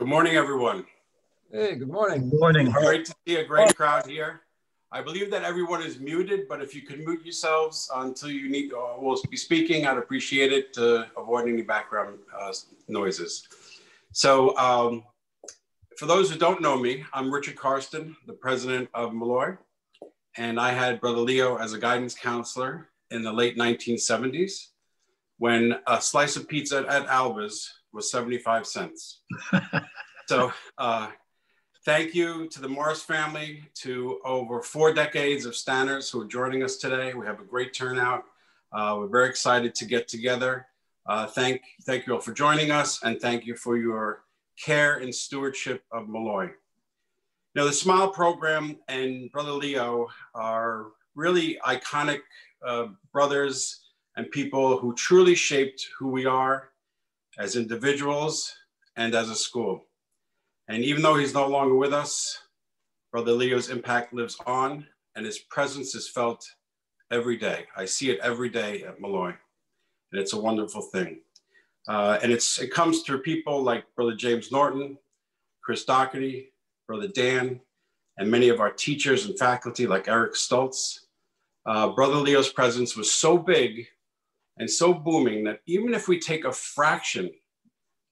Good morning, everyone. Hey, good morning. Good morning. Great to see a great crowd here. I believe that everyone is muted, but if you could mute yourselves until you need, or will be speaking, I'd appreciate it to avoid any background noises. So for those who don't know me, I'm Richard Karsten, the president of Molloy, and I had Brother Leo as a guidance counselor in the late 1970s when a slice of pizza at Alba's was 75 cents. So thank you to the Morris family, to over 4 decades of Stanners who are joining us today. We have a great turnout. We're very excited to get together. Thank you all for joining us, and thank you for your care and stewardship of Molloy. Now, the SMILE program and Brother Leo are really iconic brothers and people who truly shaped who we are as individuals and as a school. And even though he's no longer with us, Brother Leo's impact lives on, and his presence is felt every day. I see it every day at Molloy, and it's a wonderful thing. And it comes through people like Brother James Norton, Chris Doherty, Brother Dan, and many of our teachers and faculty like Eric Stultz. Brother Leo's presence was so big and so booming that even if we take a fraction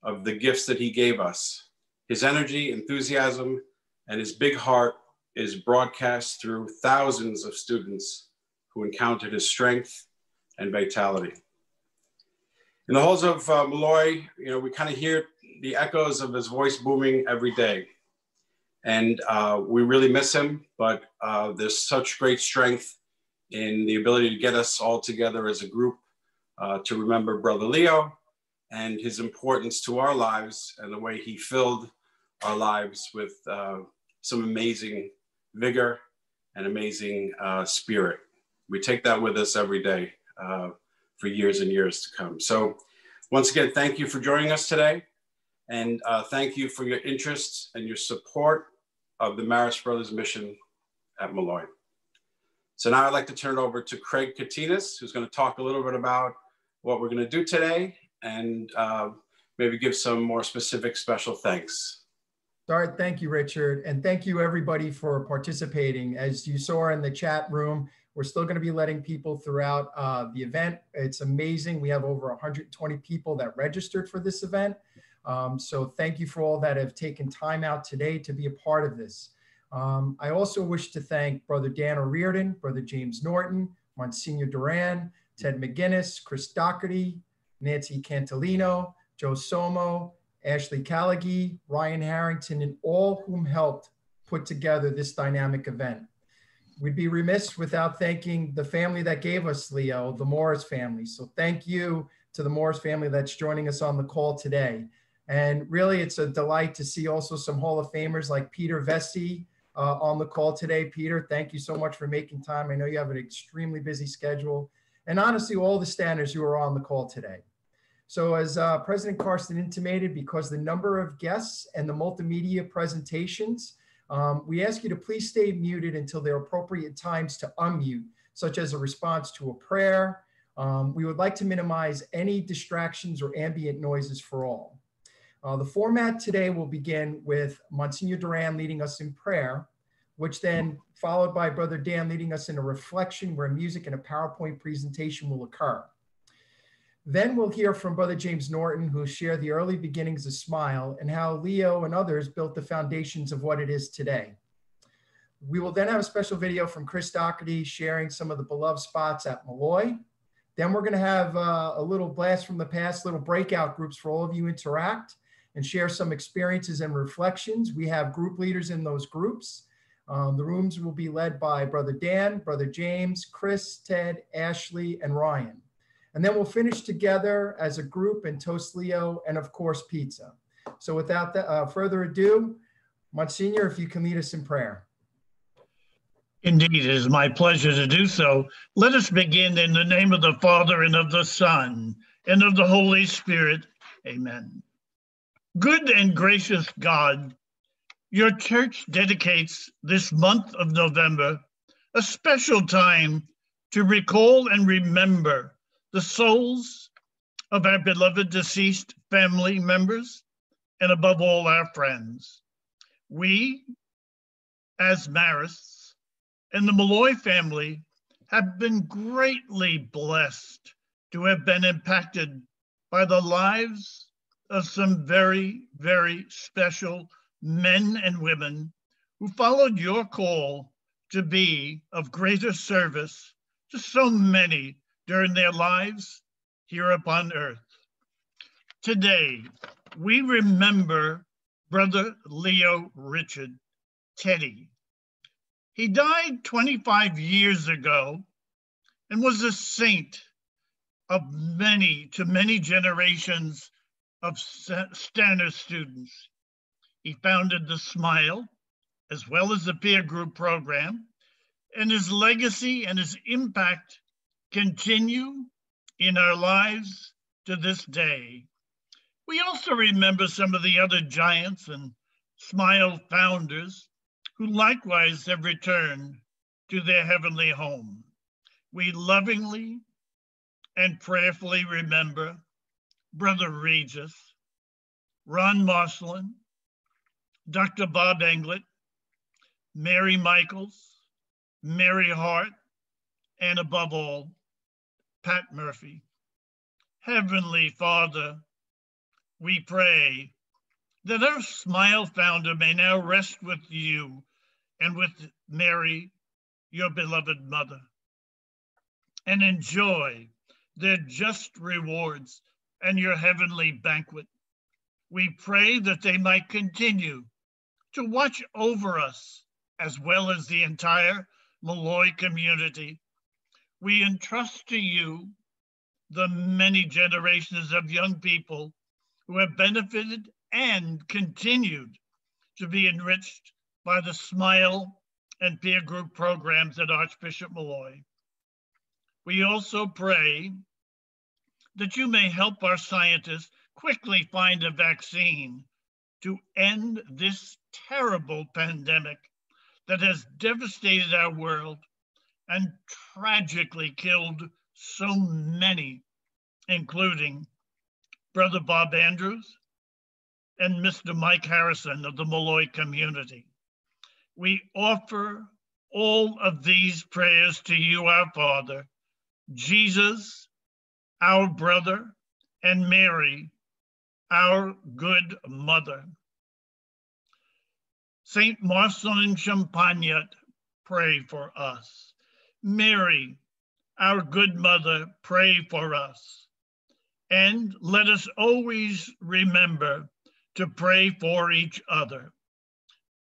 of the gifts that he gave us, his energy, enthusiasm, and his big heart is broadcast through thousands of students who encountered his strength and vitality. In the halls of Molloy, we kind of hear the echoes of his voice booming every day. And we really miss him, but there's such great strength in the ability to get us all together as a group to remember Brother Leo and his importance to our lives and the way he filled our lives with some amazing vigor and amazing spirit. We take that with us every day for years and years to come. So once again, thank you for joining us today. And thank you for your interest and your support of the Marist Brothers mission at Molloy. So now I'd like to turn it over to Craig Katinas, who's going to talk a little bit about what we're going to do today and maybe give some more specific special thanks. All right, thank you, Richard. And thank you everybody for participating. As you saw in the chat room, we're still going to be letting people throughout the event. It's amazing. We have over 120 people that registered for this event. So thank you for all that have taken time out today to be a part of this. I also wish to thank Brother Dan O'Riordan, Brother James Norton, Monsignor Duran, Ted McGinnis, Chris Doherty, Nancy Cantilino, Joe Somo, Ashley Callagy, Ryan Harrington, and all whom helped put together this dynamic event. We'd be remiss without thanking the family that gave us Leo, the Morris family. So thank you to the Morris family that's joining us on the call today. And really, it's a delight to see also some Hall of Famers like Peter Vesey on the call today. Peter, thank you so much for making time. I know you have an extremely busy schedule. And honestly, all the Stanners who are on the call today. So as President Karsten intimated, because the number of guests and the multimedia presentations, we ask you to please stay muted until there are appropriate times to unmute, such as a response to a prayer. We would like to minimize any distractions or ambient noises for all. The format today will begin with Monsignor Duran leading us in prayer, which then followed by Brother Dan leading us in a reflection where music and a PowerPoint presentation will occur. Then we'll hear from Brother James Norton, who shared the early beginnings of SMILE and how Leo and others built the foundations of what it is today. We will then have a special video from Chris Doherty sharing some of the beloved spots at Molloy. Then we're going to have a little blast from the past, little breakout groups for all of you interact and share some experiences and reflections. We have group leaders in those groups. The rooms will be led by Brother Dan, Brother James, Chris, Ted, Ashley, and Ryan. And then we'll finish together as a group and toast Leo and of course pizza. So without further ado, Monsignor, if you can lead us in prayer. Indeed, it is my pleasure to do so. Let us begin in the name of the Father and of the Son and of the Holy Spirit. Amen. Good and gracious God, your church dedicates this month of November a special time to recall and remember the souls of our beloved deceased family members, and above all our friends. We, as Marists, and the Molloy family have been greatly blessed to have been impacted by the lives of some very, very special men and women who followed your call to be of greater service to so many during their lives here upon earth. Today, we remember Brother Leo Richard Teddy. He died 25 years ago and was a saint of many to many generations of Stanner students. He founded the SMILE, as well as the peer group program, and his legacy and his impact continue in our lives to this day. We also remember some of the other giants and SMILE founders who likewise have returned to their heavenly home. We lovingly and prayerfully remember Brother Regis, Ron Marslin, Dr. Bob Englert, Mary Michaels, Mary Hart, and above all, Pat Murphy. Heavenly Father, we pray that our SMILE founder may now rest with you and with Mary, your beloved mother, and enjoy their just rewards and your heavenly banquet. We pray that they might continue to watch over us as well as the entire Molloy community. We entrust to you the many generations of young people who have benefited and continued to be enriched by the SMILE and peer group programs at Archbishop Molloy. We also pray that you may help our scientists quickly find a vaccine to end this terrible pandemic that has devastated our world and tragically killed so many, including Brother Bob Andrews and Mr. Mike Harrison of the Molloy community. We offer all of these prayers to you, our Father, Jesus, our brother, and Mary, our good mother. Saint Marcel and Champagnat, pray for us. Mary, our good mother, pray for us. And let us always remember to pray for each other.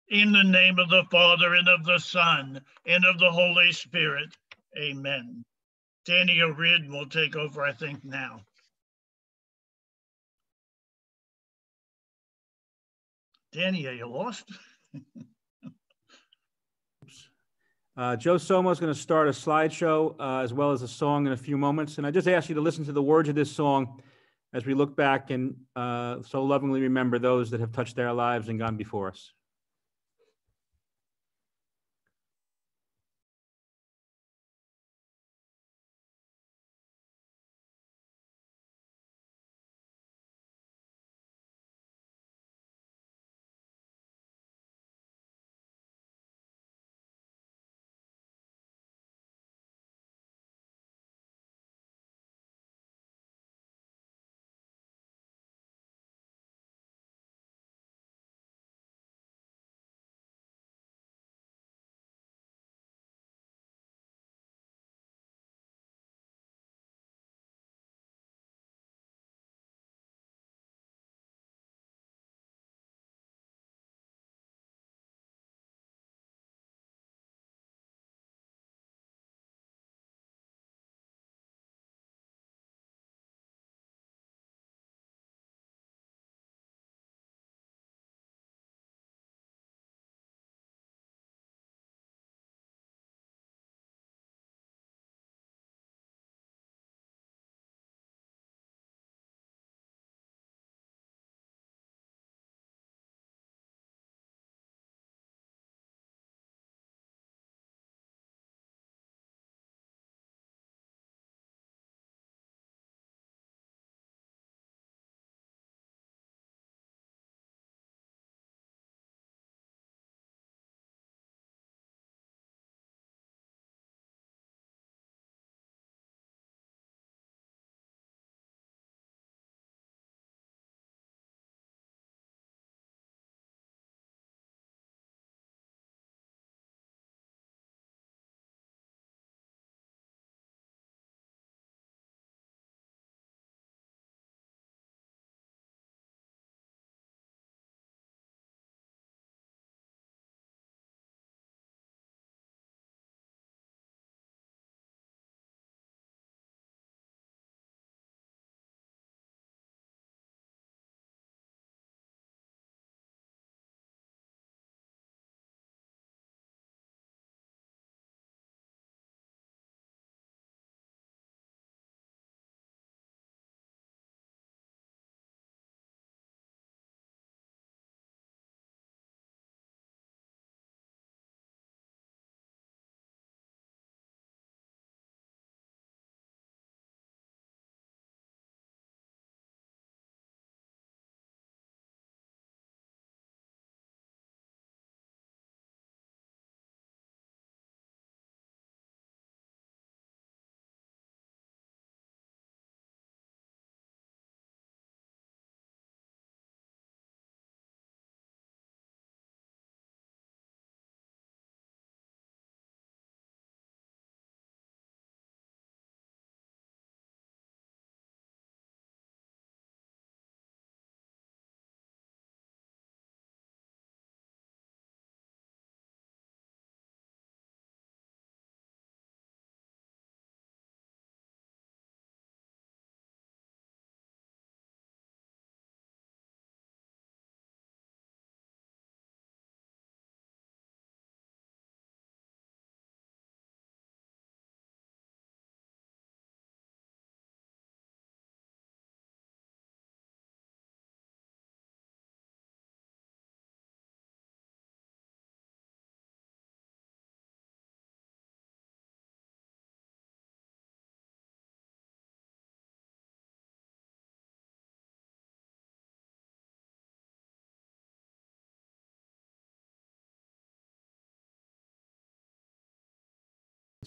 In the name of the Father, and of the Son, and of the Holy Spirit, amen. Danny O'Riordan will take over, I think, now. Danny, are you lost? Joe Somo is going to start a slideshow as well as a song in a few moments. And I just ask you to listen to the words of this song as we look back and so lovingly remember those that have touched their lives and gone before us.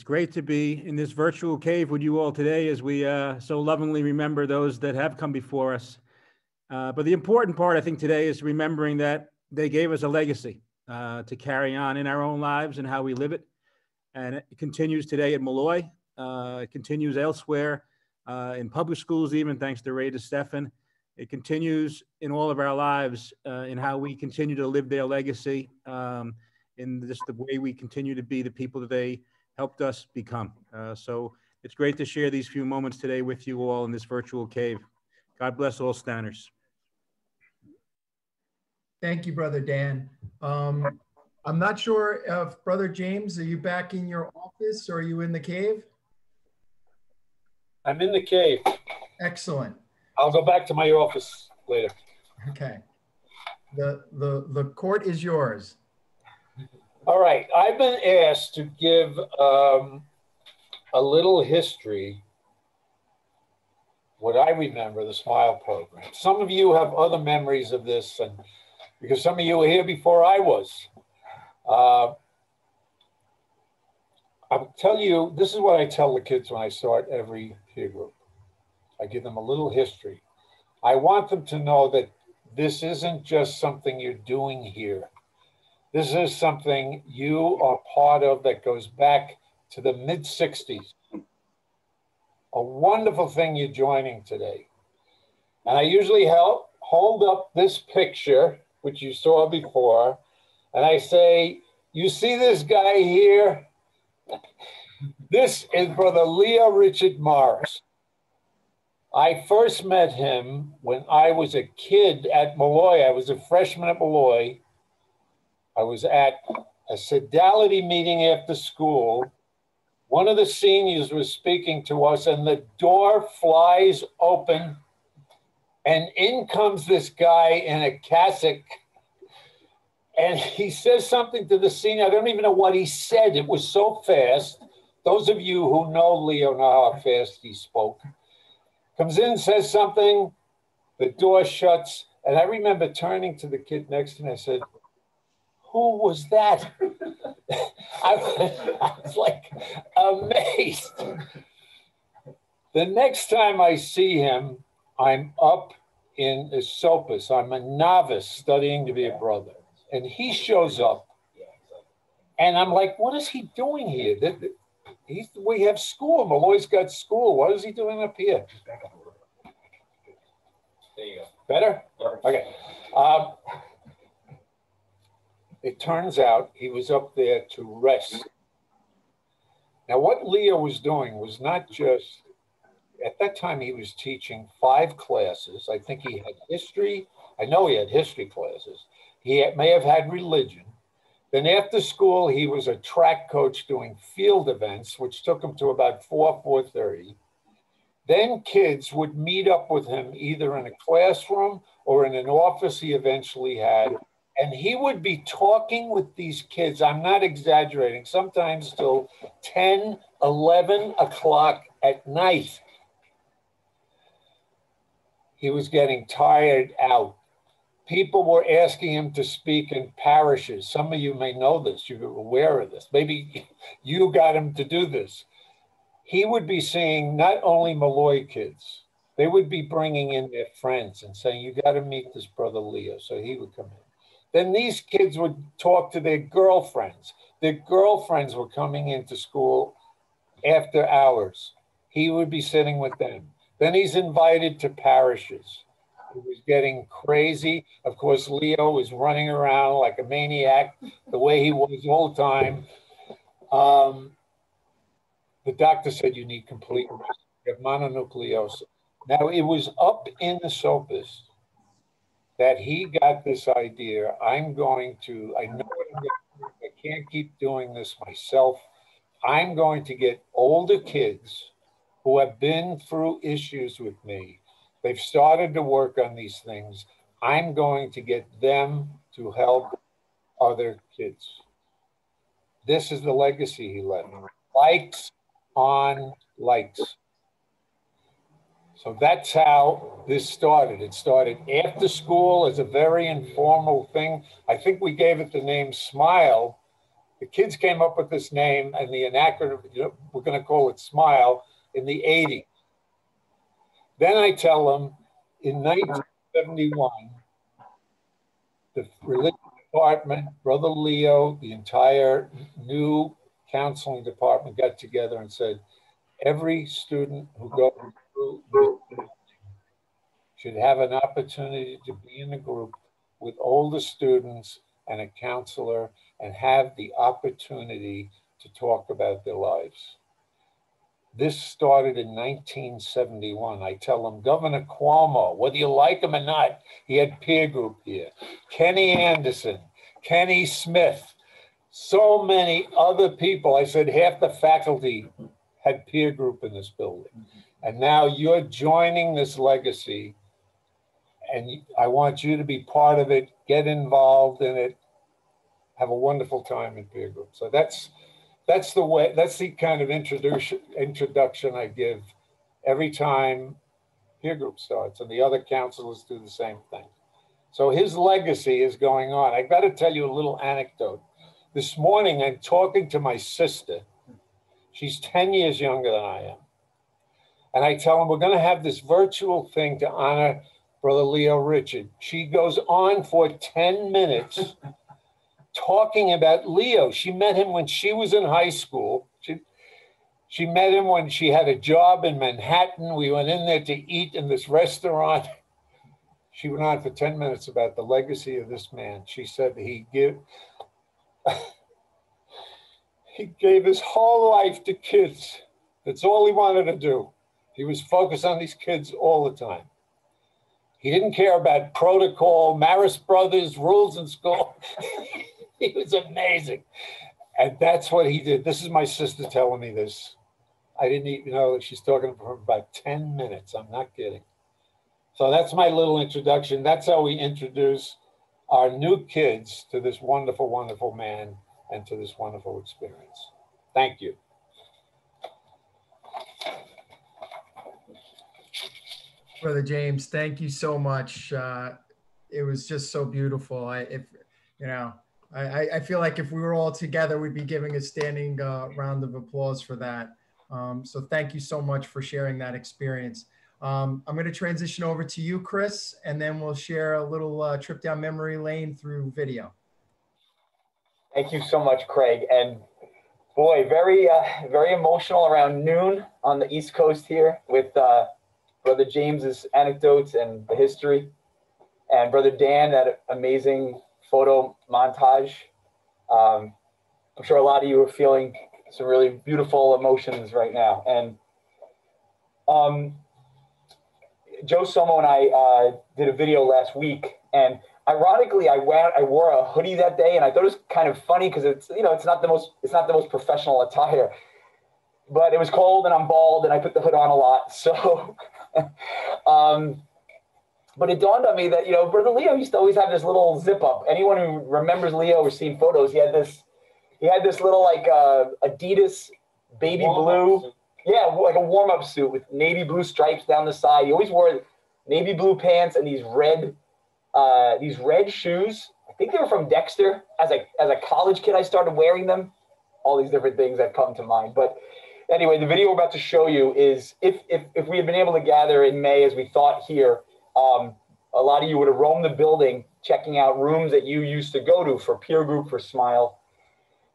great to be in this virtual cave with you all today as we so lovingly remember those that have come before us. But the important part, I think, today is remembering that they gave us a legacy to carry on in our own lives and how we live it. And it continues today at Molloy. It continues elsewhere in public schools, even thanks to Ray DeStefan. It continues in all of our lives in how we continue to live their legacy, in just the way we continue to be the people that they helped us become. So it's great to share these few moments today with you all in this virtual cave. God bless all standers. Thank you, Brother Dan. I'm not sure if Brother James, are you back in your office or are you in the cave? I'm in the cave. Excellent. I'll go back to my office later. Okay. The court is yours. All right. I've been asked to give a little history, what I remember, the SMILE program. Some of you have other memories of this, and because some of you were here before I was. I'll tell you, this is what I tell the kids when I start every peer group. I give them a little history. I want them to know that this isn't just something you're doing here. This is something you are part of that goes back to the mid-'60s. A wonderful thing you're joining today. And I usually hold up this picture, which you saw before, and I say, you see this guy here? This is Brother Leo Richard Morris. I first met him when I was a kid at Molloy. I was a freshman at Molloy. I was at a sodality meeting after school. One of the seniors was speaking to us, and the door flies open, and in comes this guy in a cassock, and he says something to the senior. I don't even know what he said. It was so fast. Those of you who know Leo know how fast he spoke. Comes in, says something, the door shuts, and I remember turning to the kid next to me, I said, who was that? I was like amazed. The next time I see him, I'm up in Esopus. I'm a novice studying to be a brother. And he shows up, and I'm like, what is he doing here? We have school. Molloy's got school. What is he doing up here? There you go. Better? Okay. It turns out he was up there to rest. Now, what Leo was doing was not just, at that time he was teaching 5 classes. I think he had history. I know he had history classes. He may have had religion. Then after school, he was a track coach doing field events, which took him to about 4:30. Then kids would meet up with him either in a classroom or in an office he eventually had. And he would be talking with these kids. I'm not exaggerating. Sometimes till 10, 11 o'clock at night. He was getting tired out. People were asking him to speak in parishes. Some of you may know this, you're aware of this. Maybe you got him to do this. He would be seeing not only Molloy kids, they would be bringing in their friends and saying, you got to meet this Brother Leo. So he would come in. Then these kids would talk to their girlfriends. Their girlfriends were coming into school after hours. He would be sitting with them. Then he's invited to parishes. It was getting crazy. Of course, Leo was running around like a maniac, the way he was all the time. The doctor said, you need complete rest. You have mononucleosis. Now, it was up in the Esopus that he got this idea. I know I can't keep doing this myself. I'm going to get older kids who have been through issues with me. They've started to work on these things. I'm going to get them to help other kids. This is the legacy he left. Likes on likes. So that's how this started. It started after school as a very informal thing. I think we gave it the name SMILE The kids came up with this name and the acronym, you know, we're going to call it SMILE, in the 80s. Then I tell them in 1971, the religion department, Brother Leo, the entire new counseling department got together and said, every student who goes through should have an opportunity to be in a group with older students and a counselor and have the opportunity to talk about their lives. This started in 1971. I tell them, Governor Cuomo, whether you like him or not, he had peer group here. Kenny Anderson, Kenny Smith, so many other people. I said, half the faculty had peer group in this building. And now you're joining this legacy and I want you to be part of it, get involved in it, have a wonderful time in peer group. So that's the way, that's the kind of introduction I give every time peer group starts, and the other counselors do the same thing. So his legacy is going on. I got to tell you a little anecdote. This morning I'm talking to my sister. She's 10 years younger than I am. And I tell him, we're going to have this virtual thing to honor Brother Leo Richard. She goes on for 10 minutes talking about Leo. She met him when she was in high school. She met him when she had a job in Manhattan. We went in there to eat in this restaurant. She went on for 10 minutes about the legacy of this man. She said he gave his whole life to kids. That's all he wanted to do. He was focused on these kids all the time. He didn't care about protocol, Marist Brothers, rules in school. He was amazing. And that's what he did. This is my sister telling me this. I didn't even know that she's talking for about 10 minutes. I'm not kidding. So that's my little introduction. That's how we introduce our new kids to this wonderful, wonderful man and to this wonderful experience. Thank you. Brother James, thank you so much. It was just so beautiful. I feel like if we were all together, we'd be giving a standing round of applause for that. So thank you so much for sharing that experience. I'm going to transition over to you, Chris, and then we'll share a little trip down memory lane through video. Thank you so much, Craig. And boy, very emotional around noon on the East Coast here with Brother James's anecdotes and the history, and Brother Dan, that amazing photo montage. I'm sure a lot of you are feeling some really beautiful emotions right now. And Joe Somo and I did a video last week, and ironically, I wore a hoodie that day, and I thought it was kind of funny because it's, you know, it's not the most professional attire. But it was cold and I'm bald and I put the hood on a lot. So, but it dawned on me that, you know, Brother Leo used to always have this little zip up. Anyone who remembers Leo or seen photos, he had this little like Adidas baby blue. Suit. Yeah, like a warm up suit with navy blue stripes down the side. He always wore navy blue pants and these red shoes. I think they were from Dexter. As a college kid, I started wearing them. All these different things that come to mind, but. Anyway, the video we're about to show you is, if we had been able to gather in May as we thought here, a lot of you would have roamed the building, checking out rooms that you used to go to for peer group, for SMILE,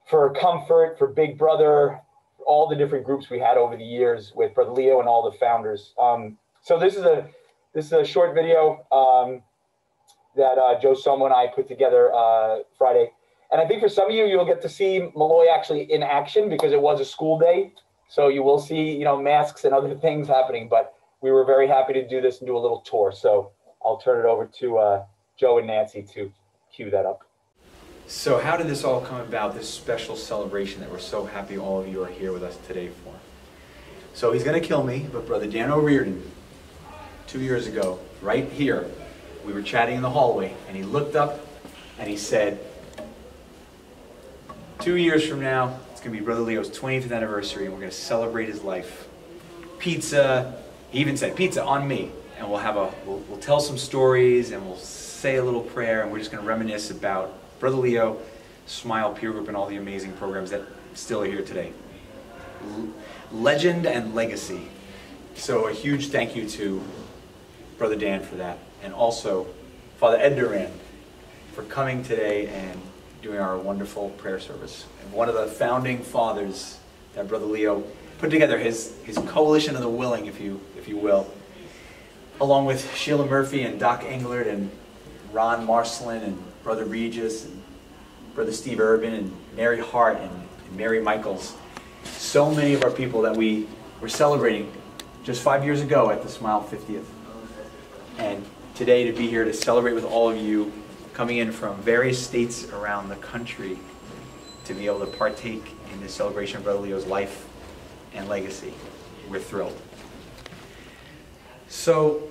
for comfort, for Big Brother, all the different groups we had over the years with Brother Leo and all the founders. So this is a short video that Joe Somo and I put together Friday. And I think for some of you, you'll get to see Molloy actually in action because it was a school day. So you will see, you know, masks and other things happening, but we were very happy to do this and do a little tour. So I'll turn it over to Joe and Nancy to cue that up. So how did this all come about, this special celebration that we're so happy all of you are here with us today for? So he's gonna kill me, but Brother Dan O'Riordan, 2 years ago, right here, we were chatting in the hallway and he looked up and he said, 2 years from now, it's going to be Brother Leo's 20th anniversary, and we're going to celebrate his life. Pizza, he even said, pizza on me. And we'll tell some stories, and we'll say a little prayer, and we're just going to reminisce about Brother Leo SMILE peer group and all the amazing programs that still are here today. Legend and legacy. So a huge thank you to Brother Dan for that, and also Father Ed Duran for coming today and doing our wonderful prayer service. And one of the founding fathers that Brother Leo put together, his coalition of the willing, if you will, along with Sheila Murphy and Doc Englert and Ron Marslin and Brother Regis and Brother Steve Urban and Mary Hart and Mary Michaels. So many of our people that we were celebrating just 5 years ago at the SMILE 50th. And today to be here to celebrate with all of you coming in from various states around the country to be able to partake in this celebration of Brother Leo's life and legacy. We're thrilled. So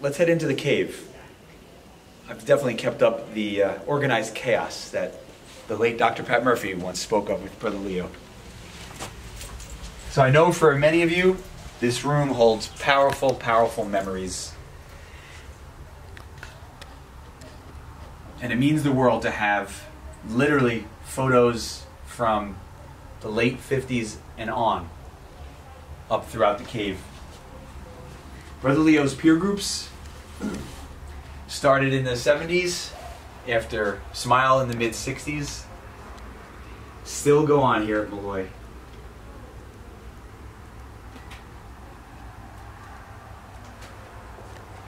let's head into the cave. I've definitely kept up the organized chaos that the late Dr. Pat Murphy once spoke of with Brother Leo. So I know for many of you, this room holds powerful, powerful memories. And it means the world to have literally photos from the late 50s and on up throughout the cave. Brother Leo's peer groups started in the 70s, after SMILE in the mid 60s, still go on here at Molloy.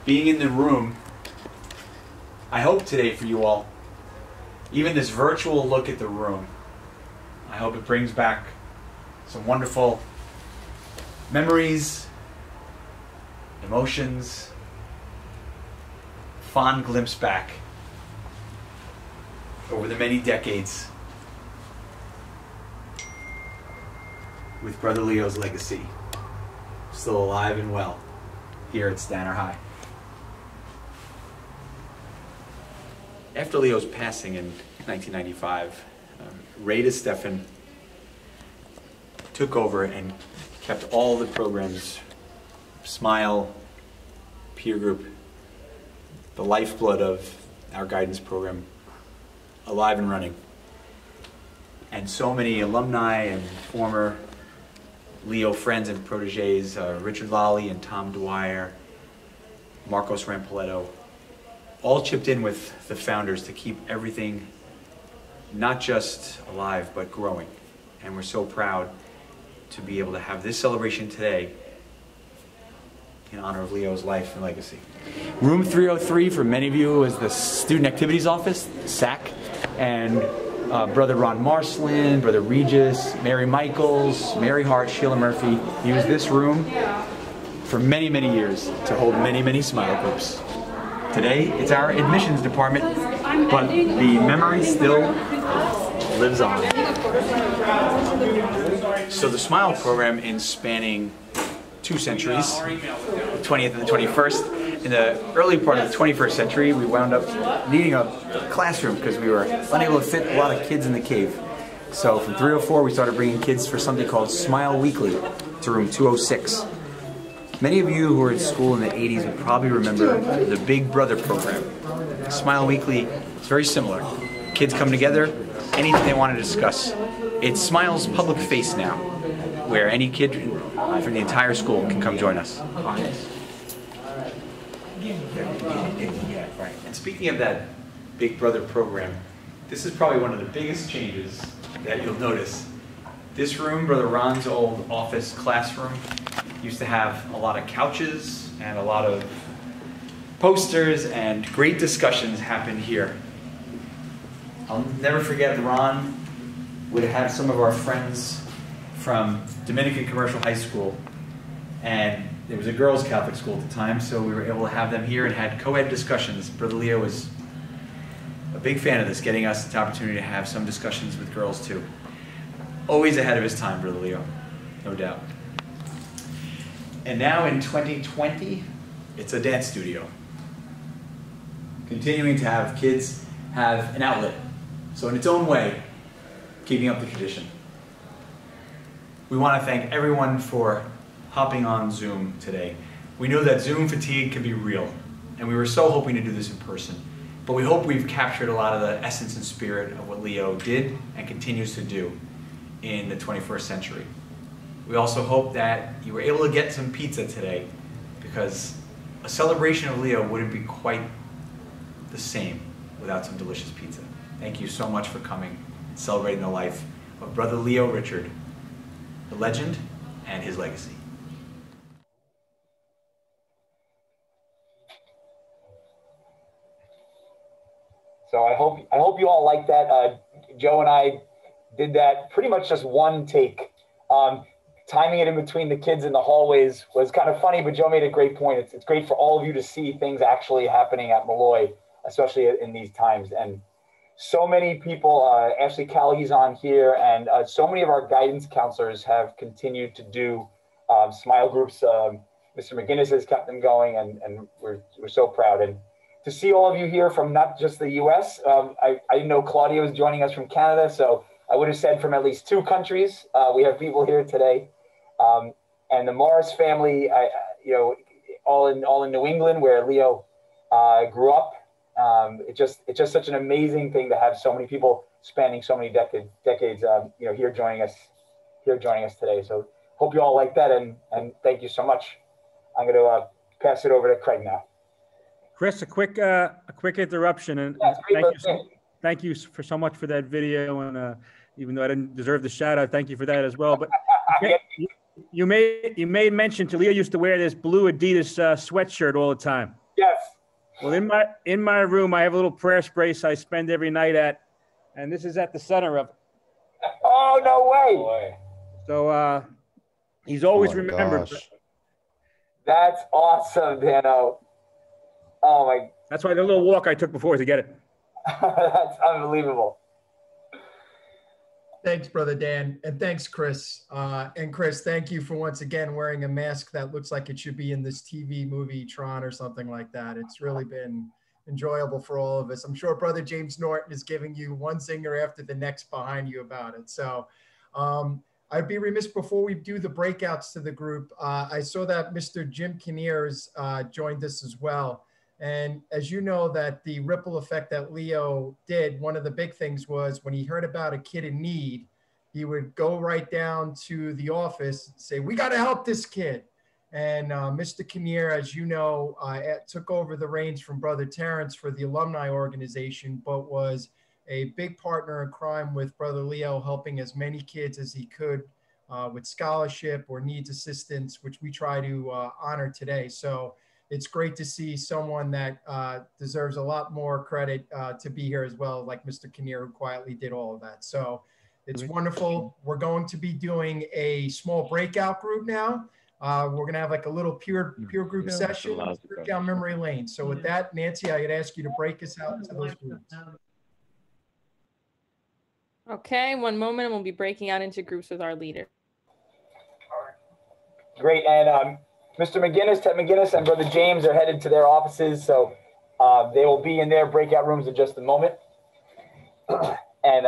Being in the room, I hope today for you all, even this virtual look at the room, I hope it brings back some wonderful memories, emotions, fond glimpse back over the many decades with Brother Leo's legacy still alive and well here at Stanner High. After Leo's passing in 1995, Ray DeStefan took over and kept all the programs, SMILE, peer group, the lifeblood of our guidance program, alive and running. And so many alumni and former Leo friends and proteges, Richard Lally and Tom Dwyer, Marcos Rampoletto, all chipped in with the founders to keep everything not just alive, but growing. And we're so proud to be able to have this celebration today in honor of Leo's life and legacy. Room 303 for many of you is the Student Activities Office, SAC, and Brother Ron Marslin, Brother Regis, Mary Michaels, Mary Hart, Sheila Murphy used this room for many, many years to hold many, many SMILE groups. Today it's our admissions department, but the memory still lives on. So the SMILE program in spanning 2 centuries, the 20th and the 21st. In the early part of the 21st century, we wound up needing a classroom because we were unable to fit a lot of kids in the cave. So from 304, we started bringing kids for something called SMILE Weekly to room 206. Many of you who were at school in the 80s would probably remember the Big Brother program. SMILE Weekly is very similar. Kids come together, anything they want to discuss. It's SMILE's public face now, where any kid from the entire school can come join us. And speaking of that Big Brother program, this is probably one of the biggest changes that you'll notice. This room, Brother Ron's old office classroom, used to have a lot of couches and a lot of posters, and great discussions happened here. I'll never forget Ron would have some of our friends from Dominican Commercial High School, and there was a girls' Catholic school at the time, so we were able to have them here and had co-ed discussions. Brother Leo was a big fan of this, getting us the opportunity to have some discussions with girls too. Always ahead of his time, Brother Leo, no doubt. And now in 2020, it's a dance studio. Continuing to have kids have an outlet, so in its own way, keeping up the tradition. We want to thank everyone for hopping on Zoom today. We know that Zoom fatigue can be real, and we were so hoping to do this in person. But we hope we've captured a lot of the essence and spirit of what Leo did and continues to do in the 21st century. We also hope that you were able to get some pizza today, because a celebration of Leo wouldn't be quite the same without some delicious pizza. Thank you so much for coming and celebrating the life of Brother Leo Richard, the legend and his legacy. So I hope you all like that. Joe and I did that pretty much just one take. Timing it in between the kids in the hallways was kind of funny, but Joe made a great point. It's great for all of you to see things actually happening at Molloy, especially in these times. And so many people, Ashley Callagy's on here, and so many of our guidance counselors have continued to do SMILE groups. Mr. McGinnis has kept them going, and we're so proud. And to see all of you here from not just the U.S., I know Claudia was joining us from Canada, so I would have said from at least two countries. We have people here today, and the Morris family, you know, all in New England where Leo grew up. It's just such an amazing thing to have so many people spanning so many decades, you know, here joining us today. So hope you all like that, and thank you so much. I'm going to pass it over to Craig now. Chris, a quick interruption, and yeah, thank you for so much for that video, and even though I didn't deserve the shout out, thank you for that as well. But you made mention to Leo used to wear this blue Adidas sweatshirt all the time. Yes. Well, in my room, I have a little prayer space I spend every night at, and this is at the center of it. Oh, no way! Boy. So he's always remembered. Gosh. That's awesome, Dano. Oh my! That's why the little walk I took before to get it. That's unbelievable. Thanks, Brother Dan, and thanks, Chris. And Chris, thank you for once again wearing a mask that looks like it should be in this TV movie Tron or something like that. It's really been enjoyable for all of us. I'm sure Brother James Norton is giving you one zinger after the next behind you about it. So I'd be remiss before we do the breakouts to the group. I saw that Mr. Jim Kinnears joined us as well. And as you know, that the ripple effect that Leo did, one of the big things was when he heard about a kid in need, he would go right down to the office and say, we got to help this kid. And Mr. Kinnear, as you know, took over the reins from Brother Terrence for the alumni organization, but was a big partner in crime with Brother Leo, helping as many kids as he could with scholarship or needs assistance, which we try to honor today. So it's great to see someone that deserves a lot more credit to be here as well, like Mr. Kinnear, who quietly did all of that. So it's wonderful. We're going to be doing a small breakout group now. We're going to have like a little peer group session down memory lane. So with that, Nancy, I could ask you to break us out into those groups. Okay, one moment, and we'll be breaking out into groups with our leader. Great, and Mr. McGinnis, Ted McGinnis, and Brother James are headed to their offices, so they will be in their breakout rooms in just a moment. And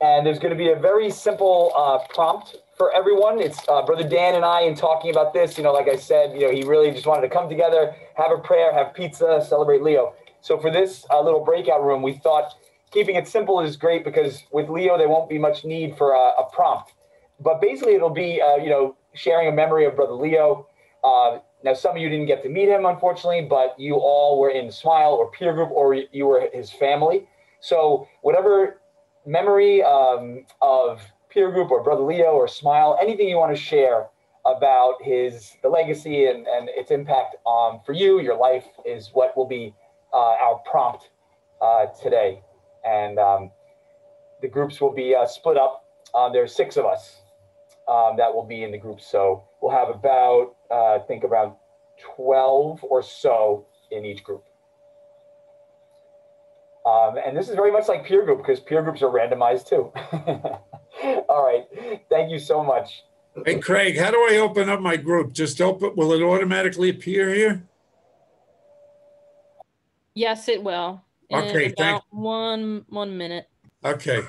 and there's going to be a very simple prompt for everyone. It's Brother Dan and I, in talking about this, you know, like I said, you know, he really just wanted to come together, have a prayer, have pizza, celebrate Leo. So for this little breakout room, we thought keeping it simple is great, because with Leo, there won't be much need for a prompt. But basically, it'll be, you know, sharing a memory of Brother Leo. Now, some of you didn't get to meet him, unfortunately, but you all were in SMILE or peer group, or you were his family. So whatever memory of peer group or Brother Leo or SMILE, anything you want to share about the legacy and its impact for you, your life, is what will be our prompt today. And the groups will be split up. There's 6 of us. That will be in the group. So we'll have about, I think around 12 or so in each group. And this is very much like peer group, because peer groups are randomized too. All right. Thank you so much. Hey, Craig, how do I open up my group? Just open, will it automatically appear here? Yes, it will. Okay, thanks. One minute. Okay.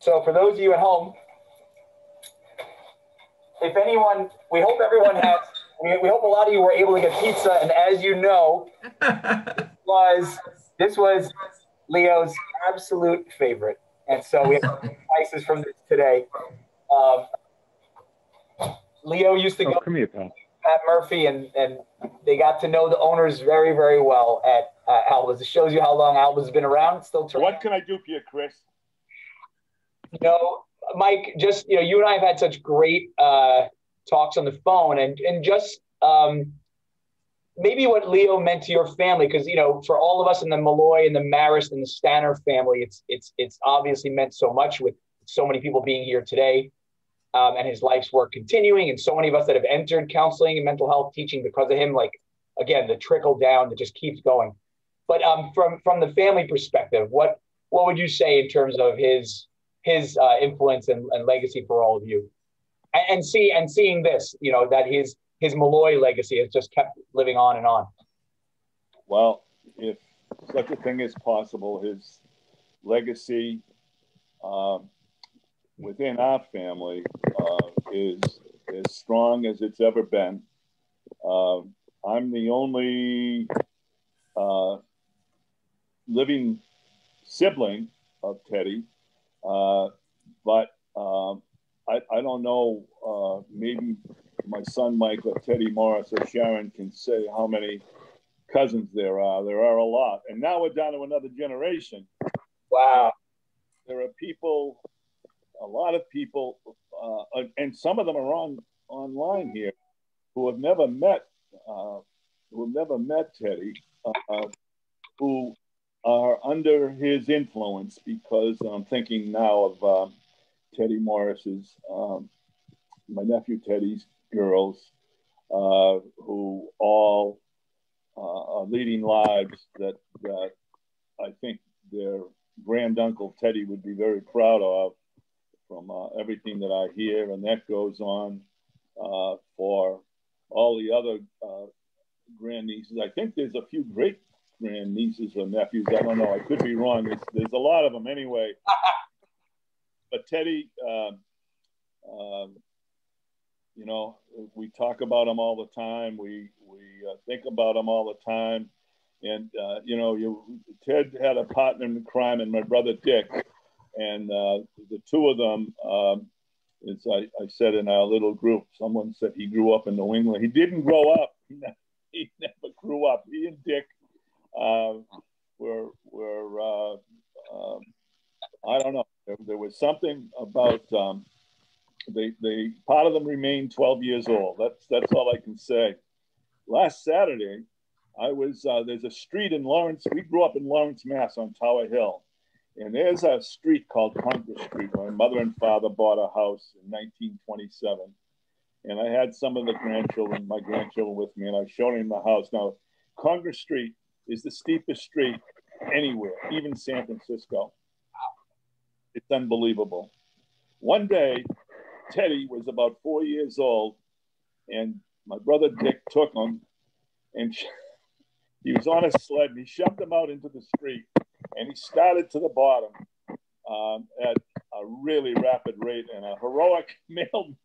So for those of you at home, if anyone, we hope everyone had, we hope a lot of you were able to get pizza. And as you know, this was Leo's absolute favorite. And so we have slices from this today. Leo used to go to Pat Murphy, and they got to know the owners very, very well at Alba's. It shows you how long Alba's been around. It's still terrific. What can I do for you, Chris? You know, Mike, just, you know, you and I have had such great talks on the phone, and just maybe what Leo meant to your family, because, you know, for all of us in the Molloy and the Marist and the Stanner family, it's obviously meant so much with so many people being here today. And his life's work continuing, and so many of us that have entered counseling and mental health teaching because of him, like, again, the trickle down that just keeps going. But from the family perspective, what would you say in terms of his influence and legacy for all of you? And seeing this, you know, that his Molloy legacy has just kept living on and on. Well, if such a thing is possible, his legacy within our family is as strong as it's ever been. I'm the only living sibling of Teddy, but I don't know, maybe my son Mike or Teddy Morris or Sharon can say how many cousins there are. There are a lot. And now we're down to another generation. Wow. There are people, a lot of people, and some of them are online here, who have never met Teddy, who are under his influence, because I'm thinking now of Teddy Morris's, my nephew Teddy's girls, who all are leading lives that I think their granduncle Teddy would be very proud of. From everything that I hear, and that goes on for all the other grandnieces. I think there's a few great grandnieces or nephews. I don't know. I could be wrong. There's a lot of them anyway. But Teddy, you know, we talk about him all the time. We think about him all the time. And, you know, Ted had a partner in crime, and my brother Dick. And the two of them, as I said in our little group, someone said he grew up in New England. He didn't grow up. He never grew up. He and Dick were I don't know. There was something about they part of them remained 12 years old. That's all I can say. Last Saturday, I was there's a street in Lawrence. We grew up in Lawrence, Mass, on Tower Hill. And there's a street called Congress Street. My mother and father bought a house in 1927. And I had some of the grandchildren, my grandchildren with me, and I showed them the house. Now, Congress Street is the steepest street anywhere, even San Francisco. It's unbelievable. One day, Teddy was about 4 years old, and my brother Dick took him, and he was on a sled, and he shoved him out into the street. And he started to the bottom at a really rapid rate. And a heroic mailman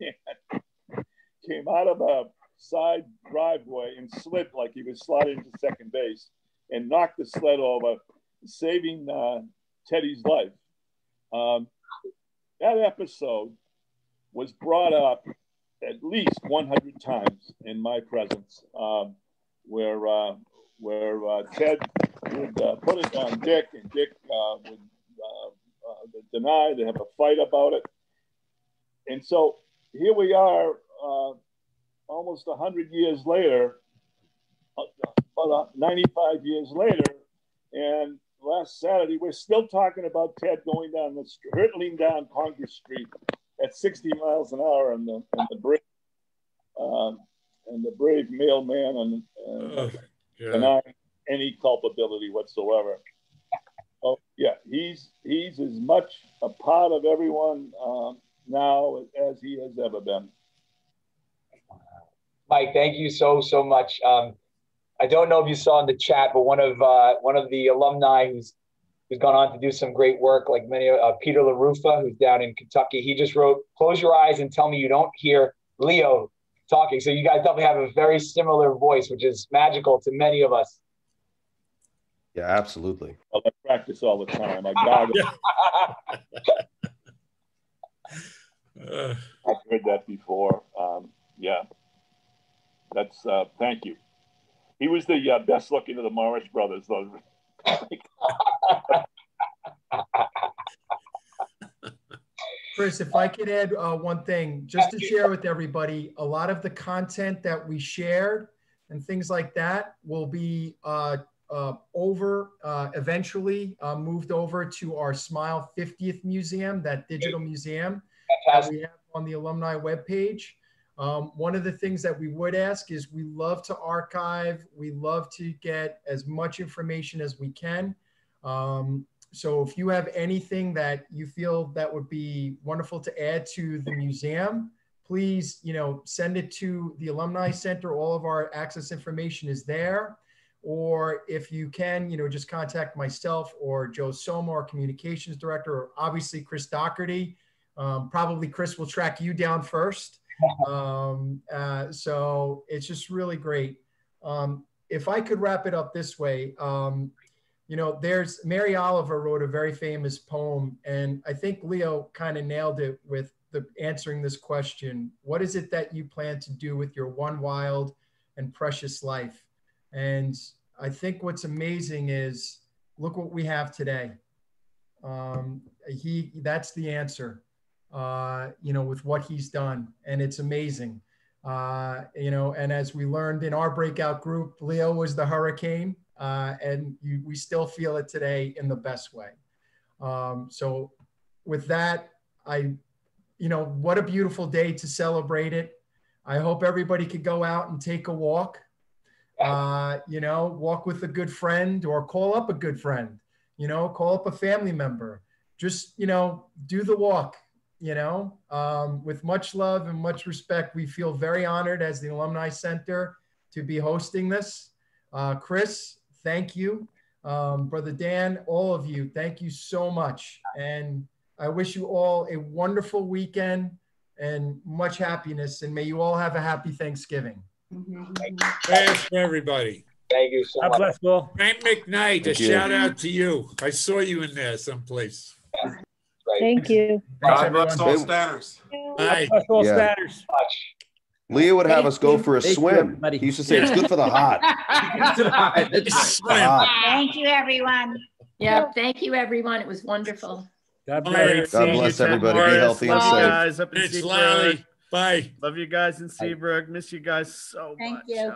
came out of a side driveway and slid like he was sliding to second base and knocked the sled over, saving Teddy's life. That episode was brought up at least 100 times in my presence, where Ted would put it on Dick, and Dick would deny. They have a fight about it. And so here we are almost 100 years later, about 95 years later, and last Saturday, we're still talking about Ted going down the street, hurtling down Congress Street at 60 miles an hour and the brave mailman denied any culpability whatsoever. Oh, yeah, he's as much a part of everyone now as he has ever been. Mike, thank you so much. I don't know if you saw in the chat, but one of the alumni who's gone on to do some great work, like many, Peter LaRufa, who's down in Kentucky, he just wrote, "Close your eyes and tell me you don't hear Leo talking. So you guys definitely have a very similar voice, which is magical to many of us. Yeah, absolutely. Well, I practice all the time. I got it. I've heard that before. Yeah. That's, thank you. He was the best looking of the Morris brothers, though. Chris, if I could add one thing, just to share with everybody, a lot of the content that we shared and things like that will be eventually moved over to our SMILE 50th museum, that digital museum that we have on the alumni webpage. One of the things that we would ask is we love to archive. We love to get as much information as we can. So if you have anything that you feel that would be wonderful to add to the museum, please, you know, send it to the Alumni Center. All of our access information is there. Or if you can, you know, just contact myself or Joe Somo, our communications director, or obviously Chris Doherty. Probably Chris will track you down first. So it's just really great. If I could wrap it up this way, you know, there's Mary Oliver wrote a very famous poem, and I think Leo kind of nailed it with the answering this question. What is it that you plan to do with your one wild and precious life? And I think what's amazing is look what we have today. That's the answer. You know, with what he's done. And it's amazing, you know, and as we learned in our breakout group, Leo was the hurricane, and we still feel it today in the best way. So with that, you know, what a beautiful day to celebrate it. I hope everybody could go out and take a walk, you know, walk with a good friend or call up a good friend, you know, call up a family member, just, you know, do the walk. You know, with much love and much respect, we feel very honored as the Alumni Center to be hosting this. Chris, thank you. Brother Dan, all of you, thank you so much. And I wish you all a wonderful weekend and much happiness. And may you all have a happy Thanksgiving. Thanks for everybody. Thank you so much. God bless you all. Frank McKnight, a shout out to you. I saw you in there someplace. Yeah. Thank you. God bless all Stanners. God bless all Stanners. Leo would have us go for a swim. He used to say, it's good for the heart. Thank you, everyone. Yeah, thank you, everyone. It was wonderful. God bless everybody. Be healthy and safe. It's Larry. Bye. Love you guys in Seabrook. Miss you guys so much. Thank you.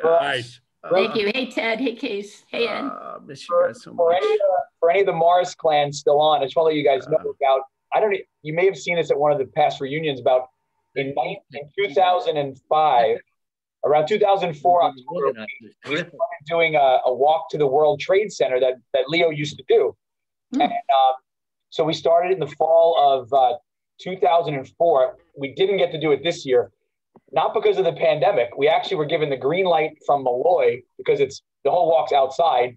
Bye. Thank you. Hey, Ted. Hey, Case. Hey, Ann. Miss you guys so much. For any of the Morris clan still on, I just want to let you guys know about, you may have seen this at one of the past reunions about in 2005, around 2004, October, we were doing a walk to the World Trade Center that Leo used to do. Mm. And so we started in the fall of 2004. We didn't get to do it this year, not because of the pandemic. We actually were given the green light from Molloy because the whole walk's outside.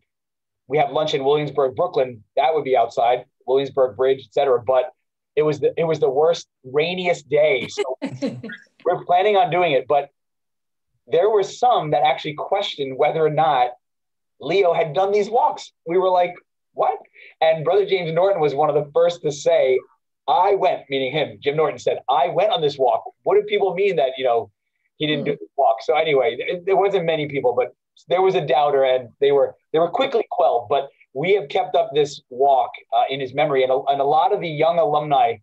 We have lunch in Williamsburg, Brooklyn. That would be outside, Williamsburg Bridge, et cetera. But it was the worst, rainiest day. So we're planning on doing it. But there were some that actually questioned whether or not Leo had done these walks. We were like, what? And Brother James Norton was one of the first to say, I went, meaning him. Jim Norton said, I went on this walk. What do people mean that, you know, he didn't do the walk? So anyway, there wasn't many people, but there was a doubter, and they were quickly quelled, but we have kept up this walk in his memory. And a lot of the young alumni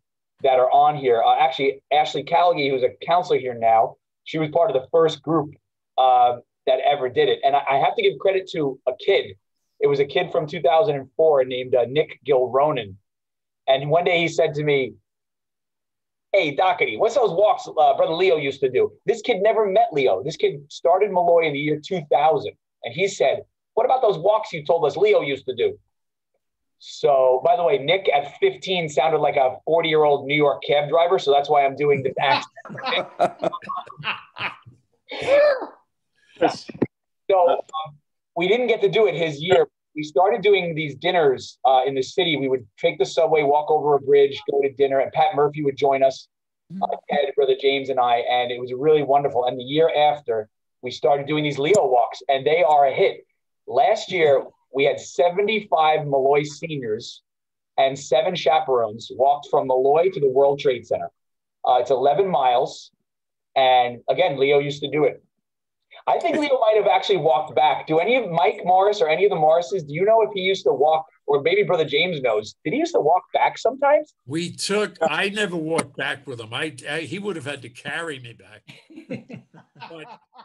that are on here, actually Ashley Callagy, who's a counselor here now, she was part of the first group that ever did it. And I have to give credit to a kid. It was a kid from 2004 named Nick Gilronan. And one day he said to me, hey, Doherty, what's those walks Brother Leo used to do? This kid never met Leo. This kid started Molloy in the year 2000. And he said, what about those walks you told us Leo used to do? So, by the way, Nick at 15 sounded like a 40-year-old New York cab driver. So that's why I'm doing this accent. So we didn't get to do it his year. We started doing these dinners in the city. We would take the subway, walk over a bridge, go to dinner, and Pat Murphy would join us. my dad, Brother James and I, and it was really wonderful. And the year after, we started doing these Leo walks, and they are a hit. Last year, we had 75 Molloy seniors and 7 chaperones walked from Molloy to the World Trade Center. It's 11 miles. And again, Leo used to do it. I think Leo might have actually walked back. Do any of Mike Morris or any of the Morrises, do you know if he used to walk, or maybe Brother James knows, did he used to walk back sometimes? I never walked back with him. He would have had to carry me back. But